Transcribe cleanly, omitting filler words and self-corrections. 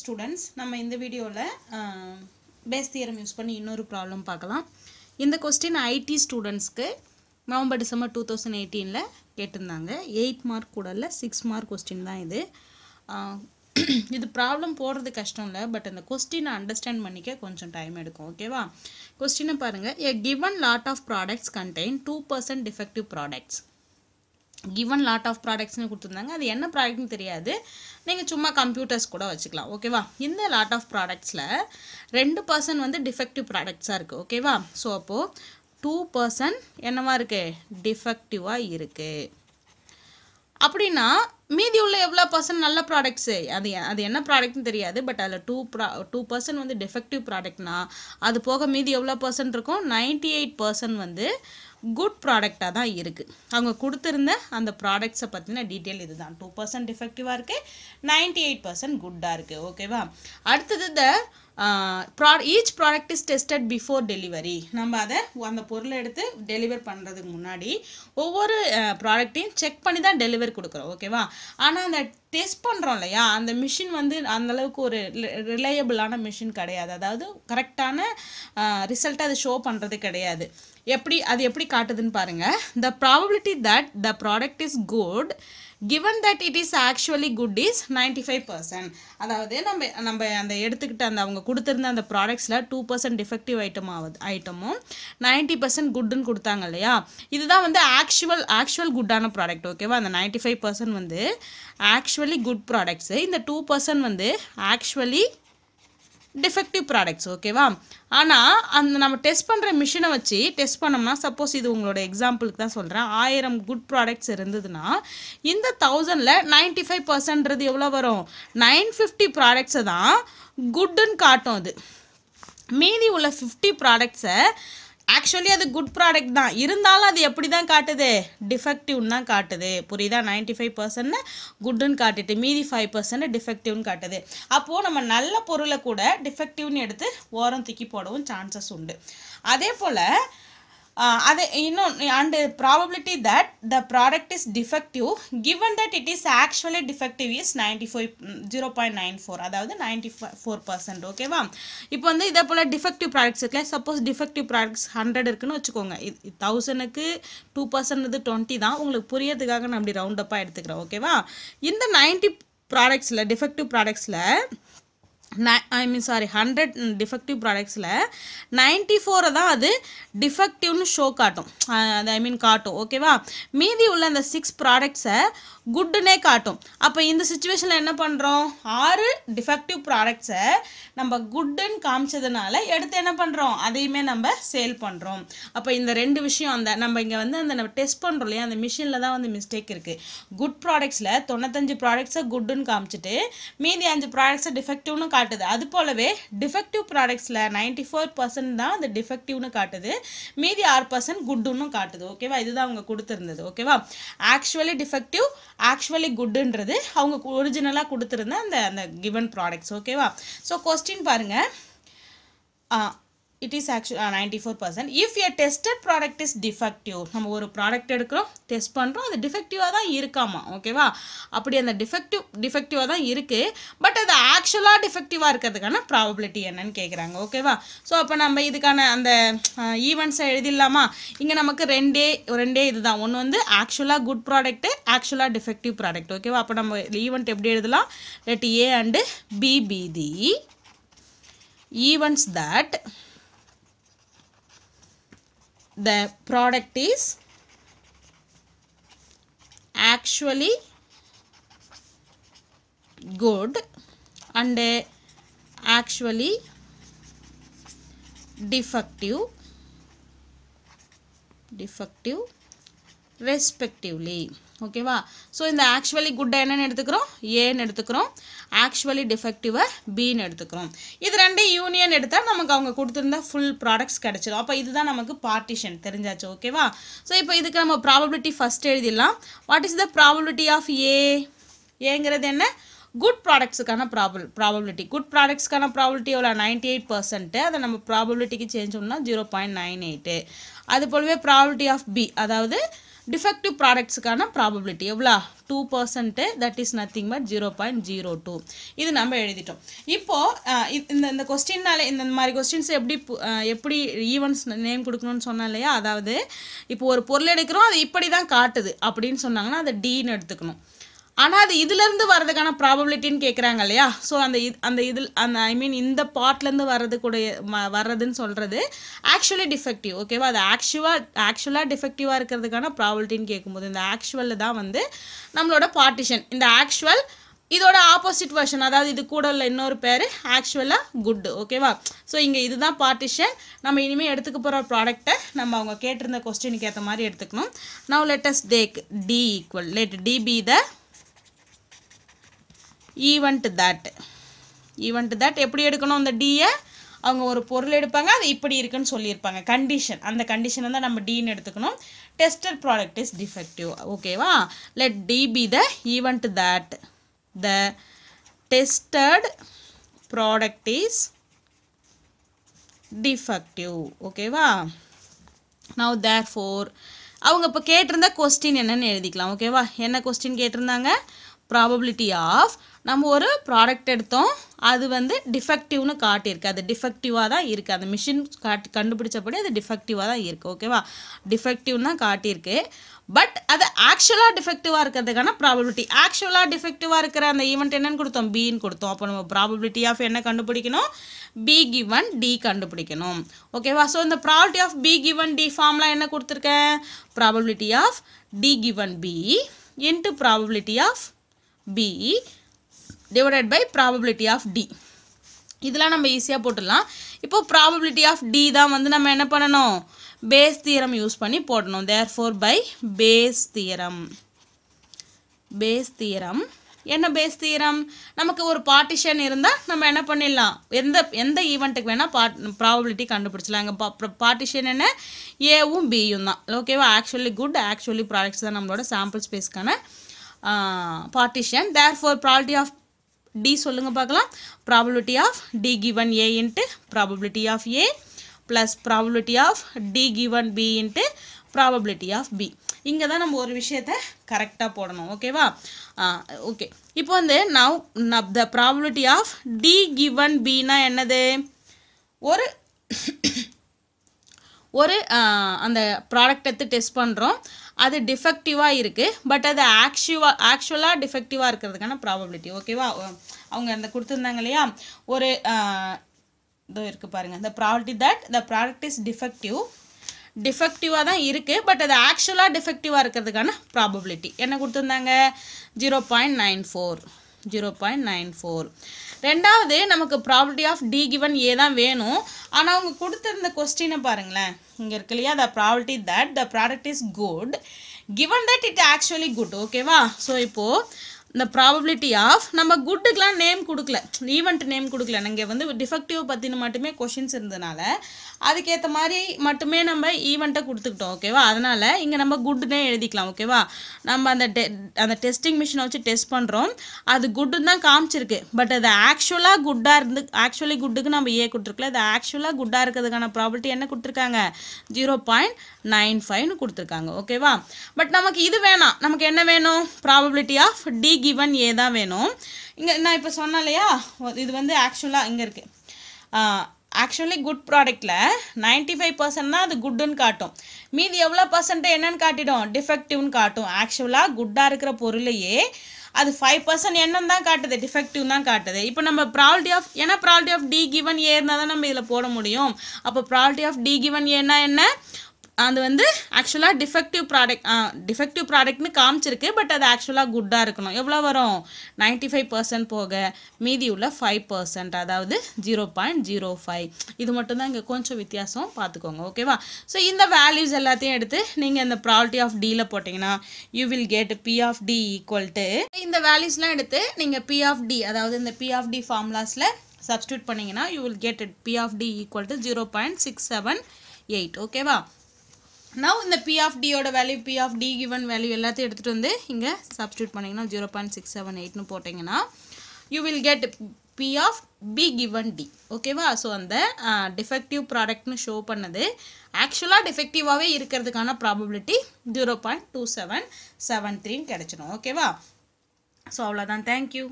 Students, நம்ம இந்த வீடியோல Bayes theorem யூஸ் பண்ணி இன்னொரு problem பார்க்கலாம். இந்த question IT students க்கு நவம்பர் டிசம்பர் 2018 ல கேட்டிருந்தாங்க. 8 மார்க் கூட இல்ல 6 மார்க் question தான் இது. இது problem போடுறது கஷ்டம் இல்ல, பட் அந்த question understand பண்ணிக்க கொஞ்சம் டைம் எடுக்கும். ஓகேவா? question பாருங்க. A given lot of products contain 2% defective products. Given lot of products னு கொடுத்திருந்தாங்க. அது என்ன product னு தெரியாது. நீங்க சும்மா computers கூட வச்சுக்கலாம். ஓகேவா? இந்த lot of productsல 2% வந்து defective products ஆ இருக்கு. ஓகேவா? சோ அப்போ 2% என்னவா இருக்கு? defective ஆ இருக்கு. அப்படினா மீதி உள்ள எவ்வளவு % நல்ல products? அது என்ன product னு தெரியாது. பட் அதுல 2% வந்து defective productனா அது போக மீதி எவ்வளவு % இருக்கும்? 98% வந்து good product தான் இருக்கு. அவங்க கொடுத்திருந்த அந்த products பத்தின detail இதுதான். 2% defective ஆ இருக்கு, 98% good ஆ இருக்கு. ஓகேவா? அடுத்து the each product is tested before delivery. நம்ம அதை அந்த பொருளை எடுத்து டெலிவர் பண்றதுக்கு முன்னாடி ஒவ்வொரு ப்ராடக்ட்டையும் செக் பண்ணி தான் டெலிவர் கொடுக்குறோம். ஓகேவா? ஆனா அந்த டெஸ்ட் பண்றோம் இல்லையா, அந்த மிஷின் வந்து அந்த அளவுக்கு ஒரு ரிலையபிளான மிஷின் கிடையாது. அதாவது கரெக்டான ரிசல்ட் அது ஷோ பண்றது கிடையாது. எப்படி அது எப்படி காட்டுதுன்னு பாருங்க. The probability that the product is good given that it is actually good is 95%. அதாவது நம்ம அந்த எடுத்துக்கிட்ட அந்த அவங்க கொடுத்திருந்த அந்த ப்ராடக்ட்ஸில் 2% டிஃபெக்டிவ் ஐட்டமும் 90% குட்னு கொடுத்தாங்க இல்லையா, இதுதான் வந்து ஆக்சுவல் குட்டான ப்ராடக்ட். ஓகேவா? அந்த 95% வந்து ஆக்சுவலி குட் ப்ராடக்ட்ஸு, இந்த 2% வந்து ஆக்சுவலி டிஃபெக்டிவ் ப்ராடக்ட்ஸ். ஓகேவா? ஆனால் அந்த நம்ம டெஸ்ட் பண்ணுற மிஷினை வச்சு டெஸ்ட் பண்ணோம்னா, சப்போஸ் இது உங்களோட எக்ஸாம்பிளுக்கு தான் சொல்கிறேன், 1000 குட் ப்ராடக்ட்ஸ் இருந்ததுன்னா இந்த 1000ல் 95%ன்றது எவ்வளோ வரும்? 950 ப்ராடக்ட்ஸை தான் குட்டுன்னு காட்டும். அது மீதி உள்ள 50 ப்ராடக்ட்ஸை ஆக்சுவலி அது குட் ப்ராடக்ட் தான் இருந்தாலும் அது எப்படி தான் காட்டுது? டிஃபெக்டிவ்னு தான் காட்டுது. புரியுதா? 95% குட்டுன்னு காட்டிட்டு மீதி 5% டிஃபெக்டிவ்னு காட்டுது. அப்போது நம்ம நல்ல பொருளை கூட டிஃபெக்டிவ்னு எடுத்து ஓரம் தூக்கி போடவும் சான்சஸ் உண்டு. அதே போல் அது இன்னும் and probability that the product is defective given that it is actually defective is 95.04, அதாவது 94%. ஓகேவா? இப்போ வந்து இதே போல் டிஃபெக்டிவ் ப்ராடக்ட்ஸ் இருக்குல்ல, சப்போஸ் டிஃபெக்டிவ் ப்ராடக்ட்ஸ் 100 இருக்குன்னு வச்சுக்கோங்க. 1000க்கு 2% 20 தான். உங்களுக்கு புரியறதுக்காக நான் அப்படி ரவுண்ட் அப்பாக எடுத்துக்கிறேன். ஓகேவா? இந்த 90 ப்ராடக்ட்ஸில் டிஃபெக்டிவ் ப்ராடக்ட்ஸில் 100 டிஃபெக்டிவ் ப்ராடக்ட்ஸில் 94 தான் அது டிஃபெக்டிவ்னு ஷோ காட்டும். அது காட்டும். ஓகேவா? மீதி உள்ள அந்த 6 ப்ராடக்ட்ஸை குட்டுனே காட்டும். அப்போ இந்த சுச்சுவேஷனில் என்ன பண்ணுறோம்? 6 டிஃபெக்டிவ் ப்ராடக்ட்ஸை நம்ம குட்டுன்னு காமிச்சதுனால எடுத்து என்ன பண்ணுறோம்? அதையுமே நம்ம சேல் பண்ணுறோம். அப்போ இந்த 2 விஷயம், அந்த நம்ம இங்கே வந்து அந்த நம்ம டெஸ்ட் பண்ணுறோம் இல்லையா, அந்த மிஷினில் தான் வந்து மிஸ்டேக் இருக்குது. குட் ப்ராடக்ட்ஸில் 95 ப்ராடக்ட்ஸை குட்டுன்னு காமிச்சிட்டு மீதி 5 ப்ராடக்ட்ஸை டிஃபெக்டிவ்னு காட்டுது. அது போலவே டிஃபெக்டிவ் ப்ராடக்ட்ஸில் 94% தான் அது டிஃபெக்டிவ்னு காட்டுது, மீதி 6% குட்டுன்னு காட்டுது. ஓகேவா? இதுதான் அவங்க கொடுத்துருந்தது. ஓகேவா? ஆக்சுவலி டிஃபெக்டிவ் ஆக்சுவலி குட்டுன்றது அவங்க ஒரிஜினலாக கொடுத்துருந்த அந்த அந்த கிவன் ப்ராடக்ட்ஸ். ஓகேவா? ஸோ கொஸ்டின் பாருங்கள். It is actually 94%. If a tested product is defective, நம்ம ஒரு ப்ராடக்ட் எடுக்கிறோம், டெஸ்ட் பண்ணுறோம், அது டிஃபெக்டிவாக தான் இருக்காமா. ஓகேவா? அப்படி அந்த டிஃபெக்டிவாக தான் இருக்குது, பட் அது ஆக்சுவலாக டிஃபெக்டிவாக இருக்கிறதுக்கான ப்ராபபிலிட்டி என்னன்னு கேட்குறாங்க. ஓகேவா? ஸோ அப்போ நம்ம இதுக்கான அந்த ஈவெண்ட்ஸை எழுதிடலாமா? இங்கே நமக்கு ரெண்டே இது தான். ஒன்று வந்து ஆக்சுவலாக குட் ப்ராடக்ட்டு, ஆக்சுவலாக டிஃபெக்டிவ் ப்ராடக்ட். ஓகேவா? அப்போ நம்ம ஈவெண்ட் எப்படி எழுதலாம்? Let A and B be the events that the product is actually good and actually defective respectively. ஓகேவா? ஸோ இந்த ஆக்சுவலி குட்டை என்னன்னு எடுத்துக்கிறோம்? ஏன்னு எடுத்துக்கிறோம். ஆக்சுவலி டிஃபெக்டிவாக பின்னு எடுத்துக்கிறோம். இது ரெண்டே யூனியன் எடுத்தால் நமக்கு அவங்க கொடுத்துருந்தா ஃபுல் ப்ராடக்ட்ஸ் கிடச்சிடும். அப்போ இதுதான் நமக்கு பார்ட்டிஷன் தெரிஞ்சாச்சு. ஓகேவா? ஸோ இப்போ இதுக்கு நம்ம ப்ராபபிலிட்டி ஃபஸ்ட் எழுதிடலாம். What is the probability of A? ஏங்கிறது என்ன? குட் ப்ராடக்ட்ஸுக்கான ப்ராபபிலிட்டி. குட் ப்ராடக்ட்ஸ்க்கான ப்ராபபிலிட்டி எவ்வளோ? 98%. அதை நம்ம ப்ராபபிலிட்டிக்கு சேஞ்ச் பண்ணால் 0.98. அது போலவே ப்ராபபிலிட்டி ஆஃப் பி, அதாவது defective products kana probability evla 2%, that is nothing but 0.02. This number editho. Ipo in the question naale in the mari questions eppadi events name kudukonu sonnalaya adavadhu ipo or porla edukrom adu ipdi dhaan kaatudhu appdin sonnanga adu d nu eduthukanum. ஆனா அது இதில இருந்து வரதுக்கான probabilityன்னு கேக்குறாங்க இல்லையா, so அந்த இதில் அந்த ஐ மீன் இந்த பார்ட்ல இருந்து வரது கூட வரதுன்னு சொல்றது actually defective. ஓகேவா, அது actually defectiveா இருக்குிறதுக்கான probabilityன்னு கேக்கும்போது இந்த actual தான் வந்து நம்மளோட partition. இந்த actual இதோட opposite version, அதாவது இது கூட உள்ள இன்னொரு பேரு actually good. ஓகேவா, சோ இங்க இதுதான் partition. நம்ம இனிமே எடுத்துக்க போற product நம்ம அவங்க கேட்டிருந்த क्वेश्चनக்கு ஏத்த மாதிரி எடுத்துக்கணும். Now let us take d equal, let d be the event that எப்படி எடுக்கணும் அந்த d ஐ அவங்க ஒரு பொருள் எடுப்பாங்க அது இப்படி இருக்குன்னு சொல்லி இருப்பாங்க கண்டிஷன், அந்த கண்டிஷனை தான் நம்ம d ன்னு எடுத்துக்கணும். Tested product is defective. ஓகேவா, let d be the event that the tested product is defective. ஓகேவா, now therefore அவங்க இப்ப கேட்டிருந்த क्वेश्चन என்னன்னு எழுதிக்கலாம். ஓகேவா, என்ன क्वेश्चन கேட்டிருந்தாங்க? probability of நம்ம ஒரு ப்ராடக்ட் எடுத்தோம் அது வந்து டிஃபெக்டிவ்னு காட்டி இருக்கு, அது டிஃபெக்டிவா தான் இருக்கு, அந்த மிஷின் கண்டுபிடிச்சபடி அது டிஃபெக்டிவா தான் இருக்கு. ஓகேவா, டிஃபெக்டிவ்னா காட்டி இருக்கு, பட் அது ஆக்சுவலா டிஃபெக்டிவா இருக்கிறதுக்கான probability. ஆக்சுவலா டிஃபெக்டிவா இருக்கிற அந்த ஈவென்ட் என்னன்னு கொடுத்தோம், b ன்னு கொடுத்தோம். அப்ப நம்ம probability of என்ன கண்டுபிடிக்கணும், b given d கண்டுபிடிக்கணும். ஓகேவா, சோ இந்த probability of b given d formula என்ன கொடுத்திருக்கேன், probability of d given b into probability of b divided by probability of d. இதெல்லாம் நம்ம ஈஸியா போட்டுடலாம். இப்போ probability of d தான் வந்து நம்ம என்ன பண்ணனும், Bayes theorem யூஸ் பண்ணி போடணும். therefore by Bayes theorem என்ன Bayes theorem, நமக்கு ஒரு பார்ட்டிஷன் இருந்தா நம்ம என்ன பண்ணிடலாம், எந்த ஈவென்ட்க்கு வேணா probability கண்டுபிடிச்சலாம். அங்க பார்ட்டிஷன் என்ன, a உம் b உம் தான். ஓகேவா, actually good actually products தான் நம்மளோட சாம்பிள் ஸ்பேஸ்க்கான partition. therefore probability of d சொல்லுங்க பார்க்கலாம், probability of d given a into probability of a plus probability of d given b into probability of b. இங்க தான் நம்ம ஒரு விஷயத்தை கரெக்ட்டா போடணும். ஓகேவா, ஓகே, இப்போ வந்து now the probability of d given b னா என்னது, ஒரு அந்த ப்ராடக்ட் எடுத்து டெஸ்ட் பண்றோம் அது டிஃபெக்டிவா இருக்கு, பட் அது ஆக்சுவலா டிஃபெக்டிவா இருக்குிறதுக்கான probability. ஓகேவா, அவங்க அந்த கொடுத்திருந்தாங்க இல்லையா, ஒரு இது இருக்கு பாருங்க, the probability that the product is defective தான் இருக்கு, பட் அது ஆக்சுவலா டிஃபெக்டிவா இருக்குிறதுக்கான probability என்ன கொடுத்திருந்தாங்க, 0.94. ரெண்டாவது நமக்கு probability of d given a தான் வேணும். ஆனா அவங்க கொடுத்திருந்த क्वेश्चनை பாருங்களேன், இங்க இருக்கு இல்லையா, the probability that the product is good given that it actually good. ஓகேவா, சோ இப்போ the probability of நம்ம goodக்குலாம் நேம் கொடுக்கல, event நேம் கொடுக்கல, நமக்கு வந்து defective பத்தின மட்டுமே क्वेश्चंस இருந்தனால அதுக்கு ஏத்த மாதிரி மட்டுமே நம்ம ஈவென்ட்ட கொடுத்துட்டோம். ஓகேவா, அதனால இங்க நம்ம good னே எழுதிக்கலாம். ஓகேவா, நம்ம அந்த டெஸ்டிங் மெஷினை வச்சு டெஸ்ட் பண்றோம், அது good ன்னு தான் காமிச்சிருக்கு, பட் அது ஆக்சுவலா good-ஆ இருந்து actually good-க்கு நம்ம a கொடுத்திருக்கல, அது ஆக்சுவலா good-ஆ இருக்குதுக்கான probability என்ன கொடுத்திருக்காங்க, 0.95 னு கொடுத்திருக்காங்க. ஓகேவா, பட் நமக்கு இது வேணாம், நமக்கு என்ன வேணும், probability of d given a தான் வேணும். இங்க நான் இப்ப சொன்னலையா, இது வந்து ஆக்சுவலா இங்க இருக்கு, actually good productல 95% தான் அது goodன்னு காட்டும், மீதி எவ்வளவு % என்னன்னு காட்டிடும், defectiveன்னு காட்டும். actually goodடா இருக்கிற பொருளையே அது 5% என்னன்னு தான் காட்டுது, டிஃபெக்டிவ் தான் காட்டுது. இப்போ நம்ம probability of d given a னா தான் நம்ம இதல போட முடியும். அப்ப probability of d given a னா என்ன, அது வந்து ஆக்சுவலா டிஃபெக்டிவ் ப்ராடக்ட்னு காமிச்சிருக்கு, பட் அது ஆக்சுவலா குட்டா இருக்கணும். எவ்வளவு வரும், 95% போக மீதி உள்ள 5%, அதாவது 0.05. இது மட்டும் தான் இங்க கொஞ்சம் வித்தியாசம், பாத்துக்கோங்க. ஓகேவா, சோ இந்த வேல்யூஸ் எல்லாத்தையும் எடுத்து நீங்க இந்த probability of d ல போட்டீங்கன்னா you will get p of d equal to, இந்த வேல்யூஸ்லாம் எடுத்து நீங்க p of d, அதாவது இந்த p of d ஃபார்முலாஸ்ல சப்ஸ்டிட்யூட் பண்ணீங்கன்னா you will get p of d equal to 0.678. ஓகேவா, now இந்த p of d ஓட value, p of d given value எல்லாத்தையும் எடுத்துட்டு வந்து இங்க சப்ஸ்டிட்யூட் பண்ணீங்கன்னா 0.678 னு போட்டீங்கன்னா you will get P of B given D. Okay, so the defective product show pannadhu. Actually defective ave irukkiradhukana probability 0.2773 kedachidum. Okay, so avladhan. Thank you.